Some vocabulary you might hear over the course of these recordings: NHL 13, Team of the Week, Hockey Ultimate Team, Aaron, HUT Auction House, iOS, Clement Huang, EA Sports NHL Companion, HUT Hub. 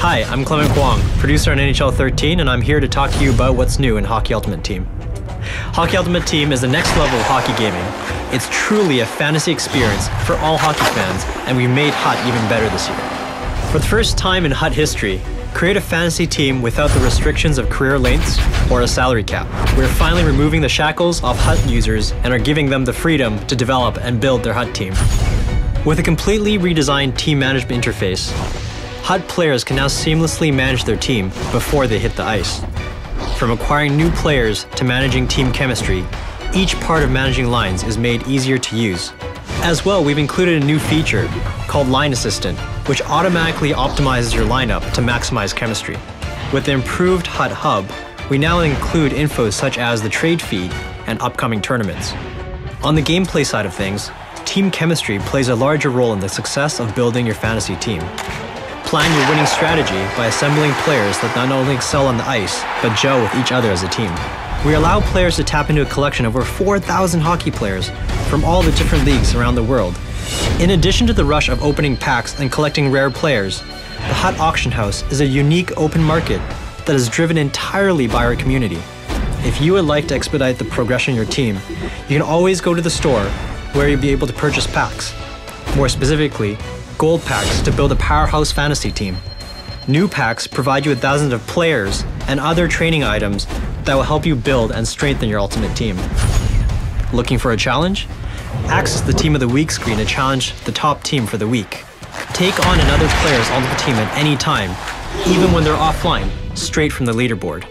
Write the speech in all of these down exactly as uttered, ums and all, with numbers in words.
Hi, I'm Clement Huang, producer on N H L thirteen, and I'm here to talk to you about what's new in Hockey Ultimate Team. Hockey Ultimate Team is the next level of hockey gaming. It's truly a fantasy experience for all hockey fans, and we made H U T even better this year. For the first time in H U T history, create a fantasy team without the restrictions of career lengths or a salary cap. We're finally removing the shackles off H U T users and are giving them the freedom to develop and build their H U T team. With a completely redesigned team management interface, H U T players can now seamlessly manage their team before they hit the ice. From acquiring new players to managing team chemistry, each part of managing lines is made easier to use. As well, we've included a new feature called Line Assistant, which automatically optimizes your lineup to maximize chemistry. With the improved H U T Hub, we now include info such as the trade feed and upcoming tournaments. On the gameplay side of things, team chemistry plays a larger role in the success of building your fantasy team. Plan your winning strategy by assembling players that not only excel on the ice, but gel with each other as a team. We allow players to tap into a collection of over four thousand hockey players from all the different leagues around the world. In addition to the rush of opening packs and collecting rare players, the H U T Auction House is a unique open market that is driven entirely by our community. If you would like to expedite the progression of your team, you can always go to the store where you'll be able to purchase packs. More specifically, gold packs to build a powerhouse fantasy team. New packs provide you with thousands of players and other training items that will help you build and strengthen your ultimate team. Looking for a challenge? Access the Team of the Week screen to challenge the top team for the week. Take on another player's ultimate team at any time, even when they're offline, straight from the leaderboard.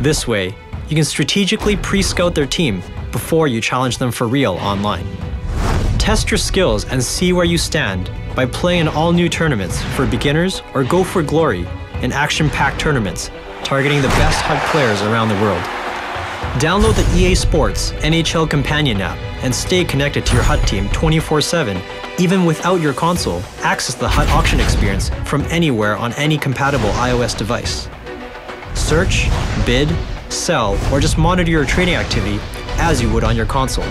This way, you can strategically pre-scout their team before you challenge them for real online. Test your skills and see where you stand by playing in all new tournaments for beginners or Go for Glory in action-packed tournaments targeting the best H U T players around the world. Download the E A Sports N H L Companion app and stay connected to your H U T team twenty-four seven, even without your console. Access the H U T auction experience from anywhere on any compatible iOS device. Search, bid, sell, or just monitor your trading activity as you would on your console.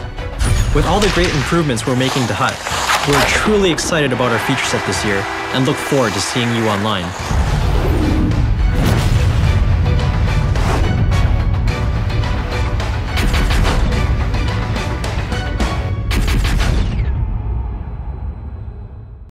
With all the great improvements we're making to H U T, we're truly excited about our feature set this year and look forward to seeing you online.